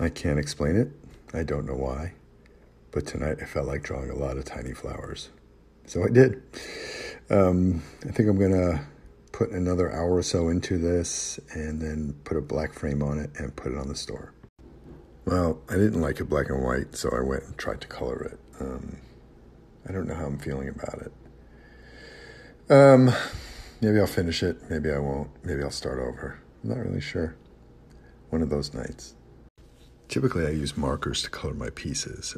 I can't explain it. I don't know why. But tonight I felt like drawing a lot of tiny flowers. So I did. I think I'm going to put another hour or so into this and then put a black frame on it and put it on the store. Well, I didn't like it black and white, so I went and tried to color it. I don't know how I'm feeling about it. Maybe I'll finish it. Maybe I won't. Maybe I'll start over. I'm not really sure. One of those nights. Typically, I use markers to color my pieces,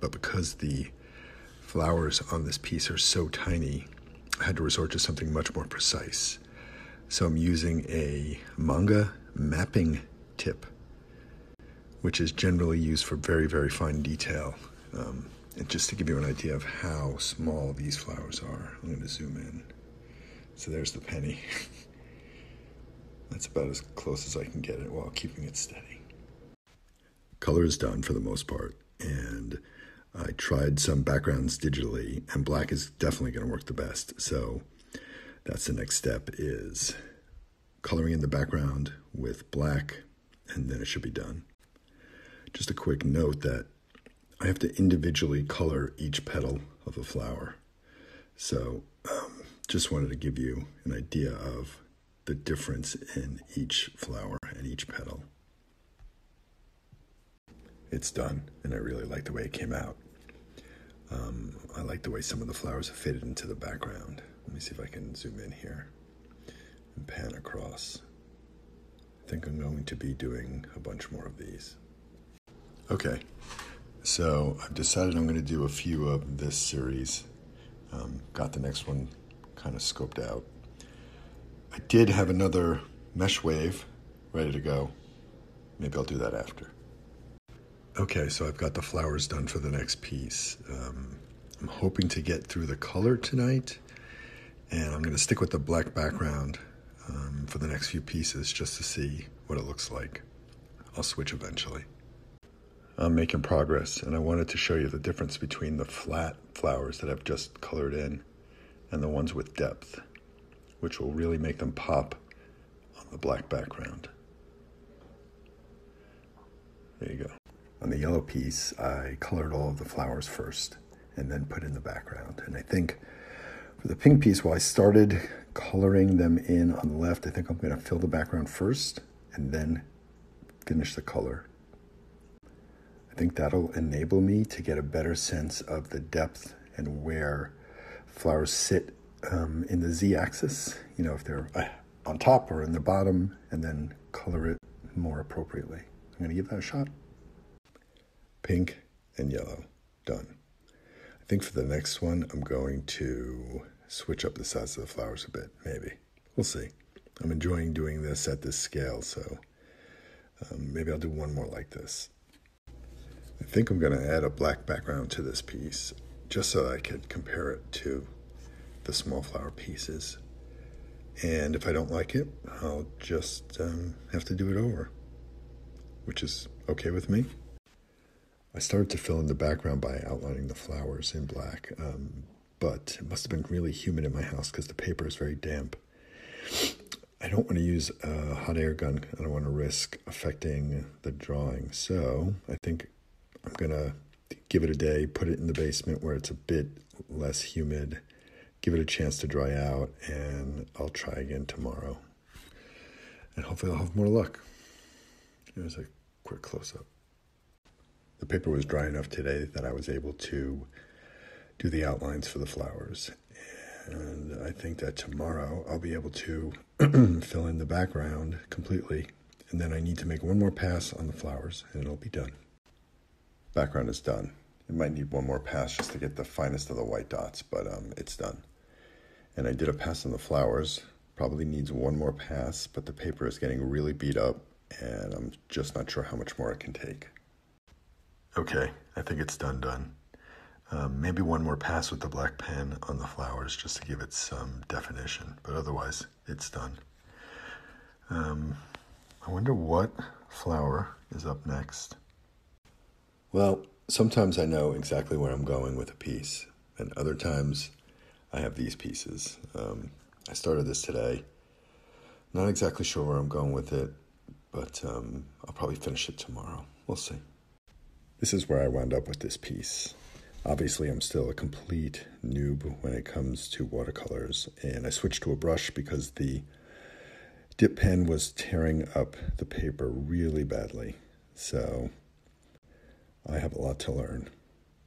but because the flowers on this piece are so tiny, I had to resort to something much more precise. So I'm using a manga mapping tip, which is generally used for very, very fine detail. And just to give you an idea of how small these flowers are, I'm going to zoom in. So there's the penny. That's about as close as I can get it while keeping it steady. Color is done for the most part, and I tried some backgrounds digitally, and black is definitely going to work the best. So that's the next step, is coloring in the background with black, and then it should be done. Just a quick note that I have to individually color each petal of a flower. So just wanted to give you an idea of the difference in each flower and each petal. It's done, and I really like the way it came out. I like the way some of the flowers have faded into the background. Let me see if I can zoom in here and pan across. I think I'm going to be doing a bunch more of these. Okay, so I've decided I'm going to do a few of this series. Got the next one kind of scoped out. I did have another mesh wave ready to go. Maybe I'll do that after. Okay, so I've got the flowers done for the next piece. I'm hoping to get through the color tonight, and I'm going to stick with the black background for the next few pieces just to see what it looks like. I'll switch eventually. I'm making progress, and I wanted to show you the difference between the flat flowers that I've just colored in and the ones with depth, which will really make them pop on the black background. There you go. On the yellow piece, I colored all of the flowers first and then put in the background. And I think for the pink piece, while I started coloring them in on the left, I think I'm going to fill the background first and then finish the color. I think that'll enable me to get a better sense of the depth and where flowers sit in the z-axis, you know, if they're on top or in the bottom, and then color it more appropriately. I'm going to give that a shot. Pink and yellow, done. I think for the next one, I'm going to switch up the size of the flowers a bit, maybe. We'll see. I'm enjoying doing this at this scale, so maybe I'll do one more like this. I think I'm going to add a black background to this piece, just so I could compare it to the small flower pieces. And if I don't like it, I'll just have to do it over, which is okay with me. I started to fill in the background by outlining the flowers in black, but it must have been really humid in my house because the paper is very damp. I don't want to use a hot air gun. I don't want to risk affecting the drawing. So I think I'm going to give it a day, put it in the basement where it's a bit less humid, give it a chance to dry out, and I'll try again tomorrow. And hopefully I'll have more luck. Here's a quick close-up. The paper was dry enough today that I was able to do the outlines for the flowers. And I think that tomorrow I'll be able to fill in the background completely. And then I need to make one more pass on the flowers and it'll be done. Background is done. It might need one more pass just to get the finest of the white dots, but it's done. And I did a pass on the flowers. Probably needs one more pass, but the paper is getting really beat up and I'm just not sure how much more it can take. Okay, I think it's done. Maybe one more pass with the black pen on the flowers just to give it some definition, but otherwise it's done. I wonder what flower is up next. Well, sometimes I know exactly where I'm going with a piece, and other times I have these pieces. I started this today. Not exactly sure where I'm going with it, but I'll probably finish it tomorrow. we'll see. This is where I wound up with this piece. Obviously, I'm still a complete noob when it comes to watercolors, and I switched to a brush because the dip pen was tearing up the paper really badly. So I have a lot to learn.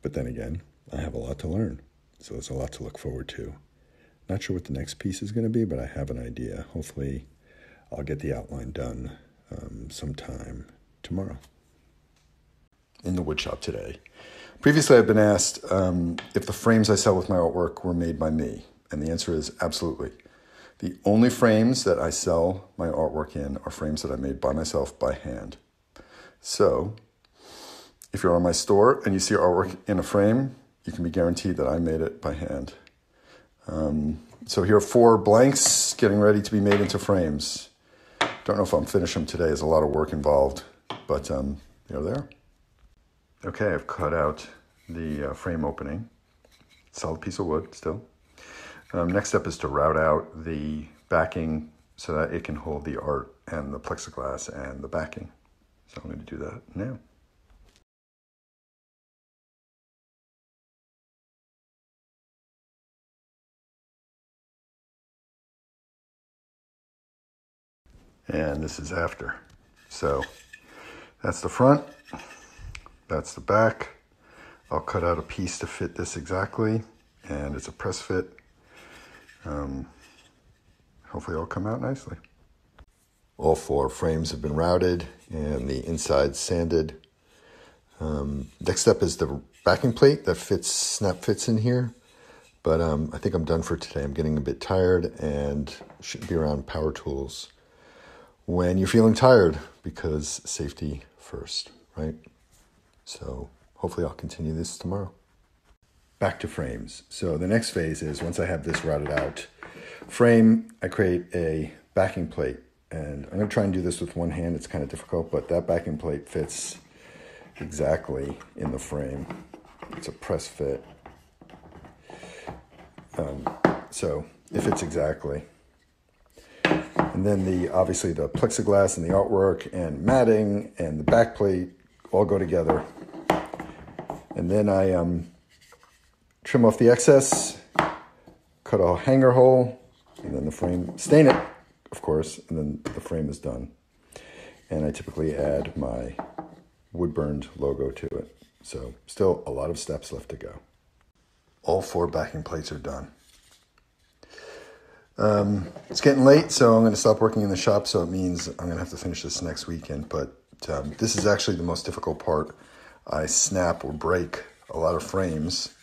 But then again, I have a lot to learn, so there's a lot to look forward to. Not sure what the next piece is going to be, but I have an idea. Hopefully, I'll get the outline done sometime tomorrow. In the woodshop today. Previously, I've been asked if the frames I sell with my artwork were made by me, and the answer is absolutely. The only frames that I sell my artwork in are frames that I made by myself by hand. So, if you're on my store and you see artwork in a frame, you can be guaranteed that I made it by hand. So here are 4 blanks getting ready to be made into frames. Don't know if I'm finished them today. There's a lot of work involved, but they're there. Okay, I've cut out the frame opening. Solid piece of wood still. Next step is to route out the backing so that it can hold the art and the plexiglass and the backing. So I'm going to do that now. And this is after. So that's the front, that's the back. I'll cut out a piece to fit this exactly, and it's a press fit. Hopefully it'll come out nicely. All 4 frames have been routed and the inside sanded. Next step is the backing plate that snap fits in here. But I think I'm done for today. I'm getting a bit tired and should be around power tools when you're feeling tired, because safety first, right? So hopefully I'll continue this tomorrow. Back to frames. So the next phase is, once I have this routed out frame, I create a backing plate. And I'm gonna try and do this with one hand. It's kind of difficult, but that backing plate fits exactly in the frame. It's a press fit. So it fits exactly. And then obviously the plexiglass and the artwork and matting and the back plate all go together. And then I trim off the excess, cut a hanger hole, and then the frame, stain it, of course, and then the frame is done. And I typically add my wood-burned logo to it. So still a lot of steps left to go. All 4 backing plates are done. It's getting late, so I'm going to stop working in the shop, so it means I'm going to have to finish this next weekend. But this is actually the most difficult part. I snap or break a lot of frames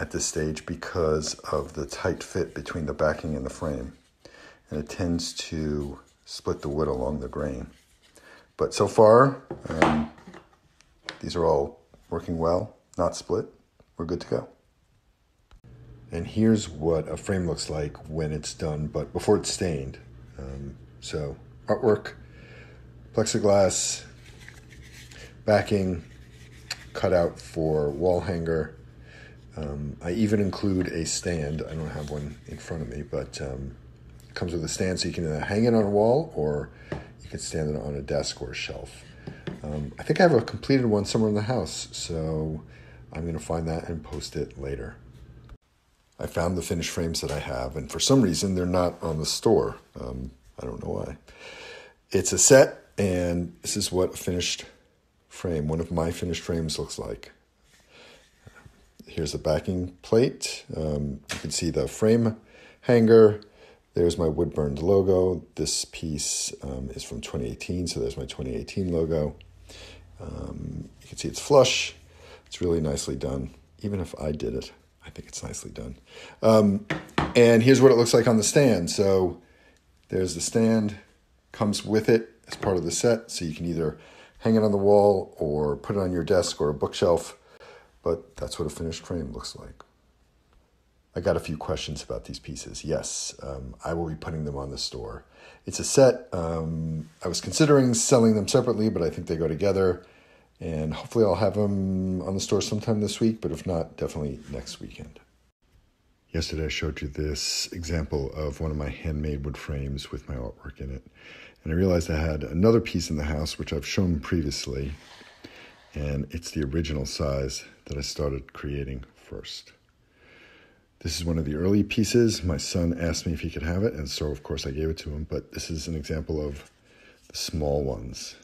at this stage because of the tight fit between the backing and the frame. And it tends to split the wood along the grain. But so far, these are all working well, not split. We're good to go. And here's what a frame looks like when it's done, but before it's stained. So artwork, plexiglass, backing, cutout for wall hanger. I even include a stand. I don't have one in front of me, but it comes with a stand, so you can either hang it on a wall or you can stand it on a desk or a shelf. I think I have a completed one somewhere in the house, so I'm going to find that and post it later. I found the finished frames that I have, and for some reason they're not on the store. I don't know why. It's a set, and this is what a finished frame, one of my finished frames, looks like. Here's the backing plate. You can see the frame hanger. There's my wood-burned logo. This piece is from 2018, so there's my 2018 logo. You can see it's flush. It's really nicely done. Even if I did it, I think it's nicely done. And here's what it looks like on the stand. So there's the stand. Comes with it as part of the set, so you can either hang it on the wall or put it on your desk or a bookshelf. But that's what a finished frame looks like. I got a few questions about these pieces. Yes, I will be putting them on the store. It's a set. I was considering selling them separately, but I think they go together. And hopefully I'll have them on the store sometime this week, but if not, definitely next weekend. Yesterday I showed you this example of one of my handmade wood frames with my artwork in it. And I realized I had another piece in the house, which I've shown previously. and it's the original size that I started creating first. This is one of the early pieces. My son asked me if he could have it, and so of course I gave it to him, but this is an example of the small ones.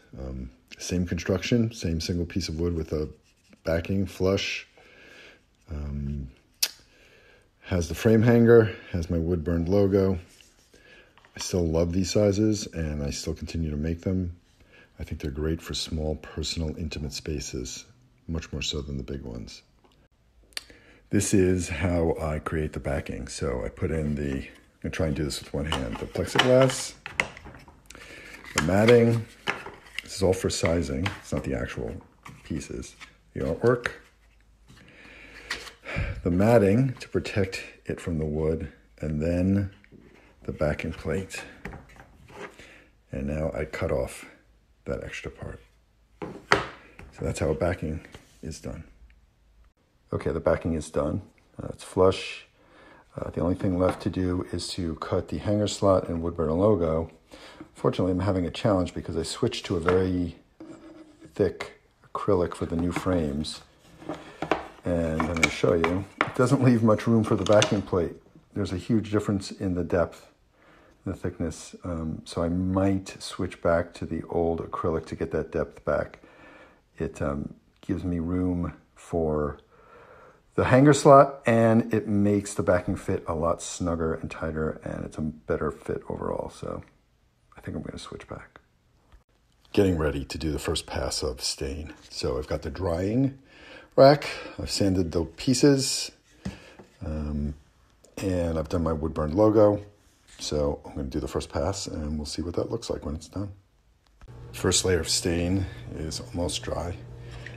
Same construction, same single piece of wood with a backing flush. Has the frame hanger, has my wood-burned logo. I still love these sizes, and I still continue to make them. I think they're great for small, personal, intimate spaces, much more so than the big ones. This is how I create the backing. So I put in the, I'm gonna try and do this with one hand, the plexiglass, the matting. This is all for sizing. It's not the actual pieces. The artwork, the matting to protect it from the wood, and then the backing plate. And now I cut off that extra part. So that's how a backing is done. Okay, the backing is done. It's flush. The only thing left to do is to cut the hanger slot and wood burn logo. Fortunately, I'm having a challenge because I switched to a very thick acrylic for the new frames. And I'm going to show you, it doesn't leave much room for the backing plate. There's a huge difference in the depth, the thickness, so I might switch back to the old acrylic to get that depth back. It gives me room for the hanger slot, and it makes the backing fit a lot snugger and tighter, and it's a better fit overall, so I think I'm going to switch back. Getting ready to do the first pass of stain. So I've got the drying rack, I've sanded the pieces, and I've done my wood burn logo. So I'm going to do the first pass, and we'll see what that looks like when it's done. First layer of stain is almost dry.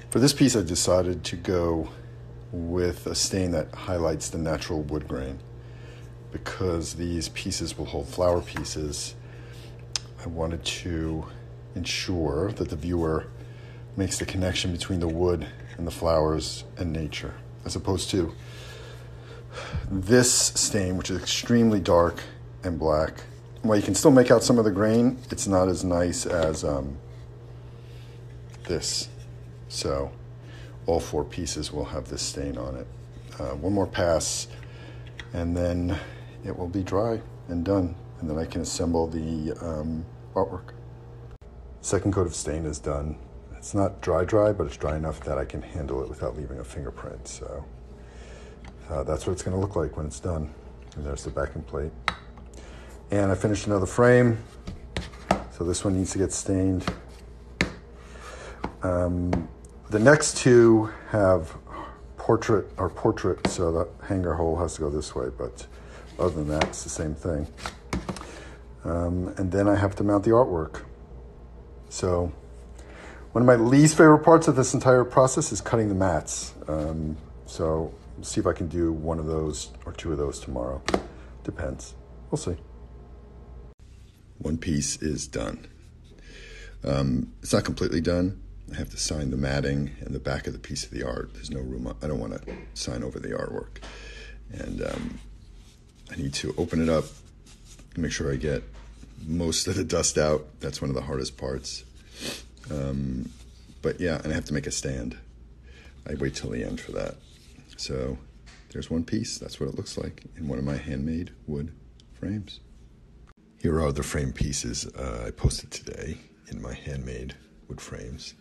For this piece, I decided to go with a stain that highlights the natural wood grain. Because these pieces will hold flower pieces, I wanted to ensure that the viewer makes the connection between the wood and the flowers and nature, as opposed to this stain, which is extremely dark and black. While you can still make out some of the grain, it's not as nice as this. So all four pieces will have this stain on it. One more pass, and then it will be dry and done. And then I can assemble the artwork. Second coat of stain is done. It's not dry, but it's dry enough that I can handle it without leaving a fingerprint. So that's what it's gonna look like when it's done. And there's the backing plate. And I finished another frame. So this one needs to get stained. The next two have portrait, so the hanger hole has to go this way, but other than that, it's the same thing. And then I have to mount the artwork. So one of my least favorite parts of this entire process is cutting the mats. So we'll see if I can do one of those or two of those tomorrow. Depends. We'll see. One piece is done. It's not completely done. I have to sign the matting and the back of the piece of the art. There's no room. I don't want to sign over the artwork. And I need to open it up, make sure I get most of the dust out. That's one of the hardest parts. But yeah, and I have to make a stand. I wait till the end for that. So there's one piece. That's what it looks like in one of my handmade wood frames. Here are the frame pieces I posted today in my handmade wood frames.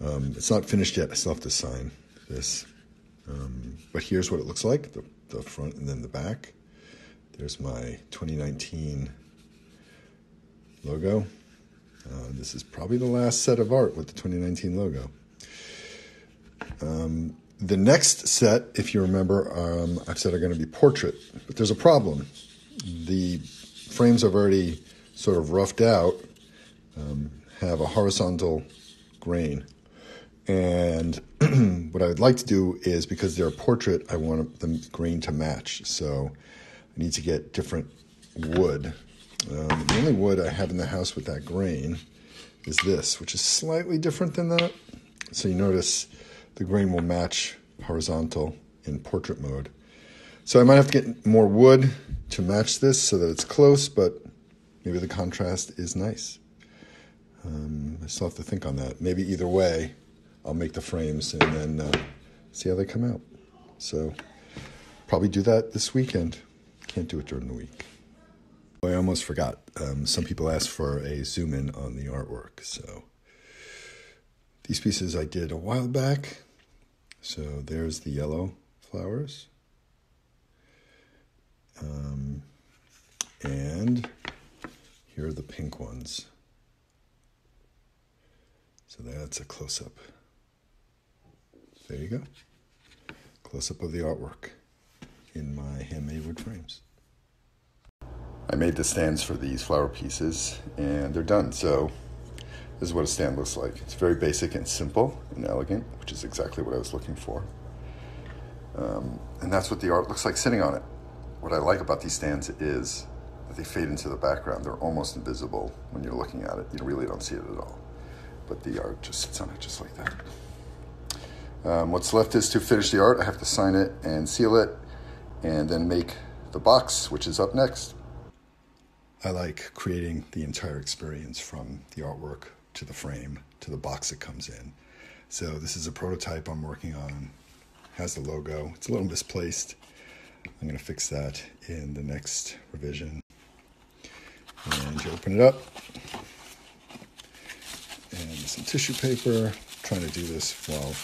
It's not finished yet. I still have to sign this. But here's what it looks like, the front and then the back. There's my 2019 logo. This is probably the last set of art with the 2019 logo. The next set, if you remember, I've said are going to be portrait, but there's a problem. The frames I've already sort of roughed out have a horizontal grain. And what I would like to do is, because they're a portrait, I want the grain to match. So I need to get different wood. The only wood I have in the house with that grain is this, which is slightly different than that. So you notice the grain will match horizontal in portrait mode. So I might have to get more wood to match this so that it's close, but maybe the contrast is nice. I still have to think on that. Maybe either way, I'll make the frames and then see how they come out. So probably do that this weekend. Can't do it during the week. I almost forgot. Some people asked for a zoom in on the artwork. So these pieces I did a while back. So there's the yellow flowers. And here are the pink ones. So that's a close-up. There you go. Close-up of the artwork in my handmade wood frames. I made the stands for these flower pieces, and they're done. So this is what a stand looks like. It's very basic and simple and elegant, which is exactly what I was looking for. And that's what the art looks like sitting on it. What I like about these stands is that they fade into the background. They're almost invisible when you're looking at it. You really don't see it at all. But the art just sits on it just like that. What's left is to finish the art. I have to sign it and seal it and then make the box, which is up next. I like creating the entire experience from the artwork to the frame to the box it comes in. So this is a prototype I'm working on. It has the logo. It's a little misplaced. I'm going to fix that in the next revision. And you open it up. And some tissue paper. I'm trying to do this well.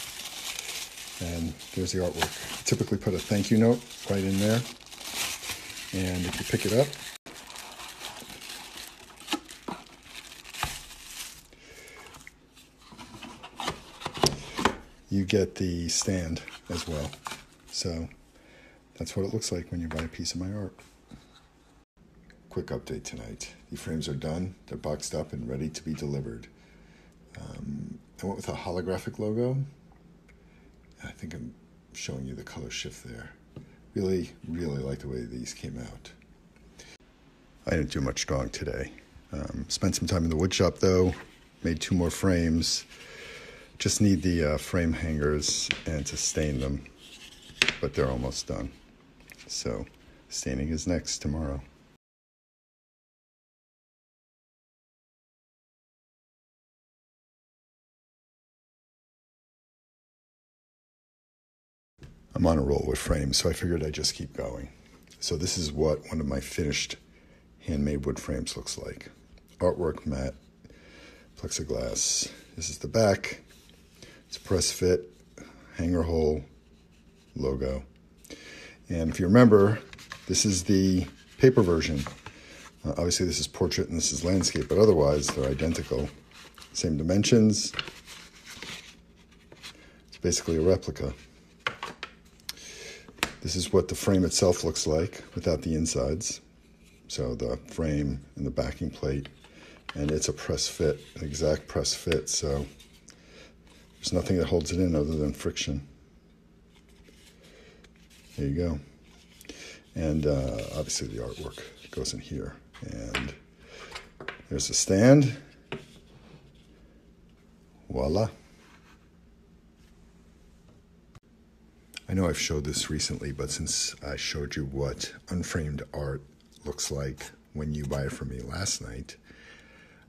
And there's the artwork. I typically put a thank you note right in there. And if you pick it up, you get the stand as well. So that's what it looks like when you buy a piece of my art. Quick update tonight. The frames are done. They're boxed up and ready to be delivered. I went with a holographic logo. I think I'm showing you the color shift there. Really, really like the way these came out. I didn't do much drawing today. Spent some time in the wood shop though. Made 2 more frames. Just need the frame hangers and to stain them, but they're almost done. So staining is next tomorrow. I'm on a roll with frames, so I figured I'd just keep going. So this is what one of my finished handmade wood frames looks like. Artwork mat, plexiglass. This is the back. It's press fit, hanger hole, logo. And if you remember, this is the paper version. Obviously this is portrait and this is landscape, but otherwise they're identical. Same dimensions. It's basically a replica. This is what the frame itself looks like without the insides. So the frame and the backing plate, and it's a press fit, an exact press fit. So there's nothing that holds it in other than friction. There you go. And obviously the artwork goes in here. And there's the stand. Voila. I know I've showed this recently, but since I showed you what unframed art looks like when you buy it from me last night,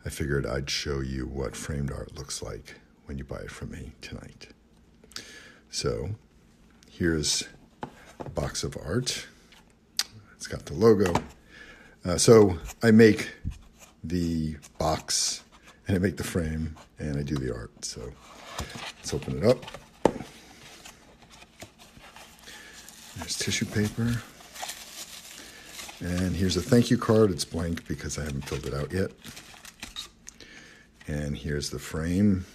I figured I'd show you what framed art looks like when you buy it from me tonight. So here's a box of art. It's got the logo. So I make the box and I make the frame and I do the art. So let's open it up. There's tissue paper. And here's a thank you card. It's blank because I haven't filled it out yet. And here's the frame.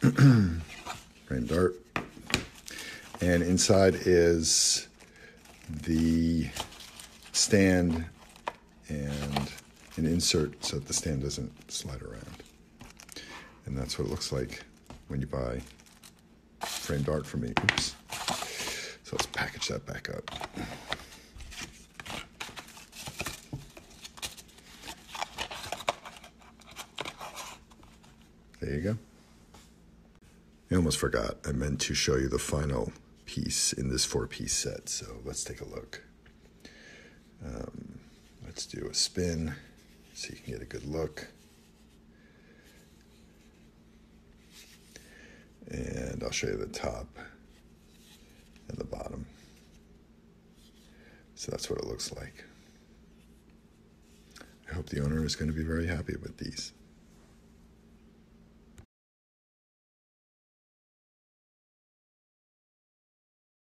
Framed art. And inside is the stand and an insert so that the stand doesn't slide around. And that's what it looks like when you buy framed art for me. Oops. So let's package that back up. There you go. I almost forgot. I meant to show you the final piece in this 4-piece set. So let's take a look. Let's do a spin so you can get a good look. and I'll show you the top and the bottom. So that's what it looks like. I hope the owner is going to be very happy with these.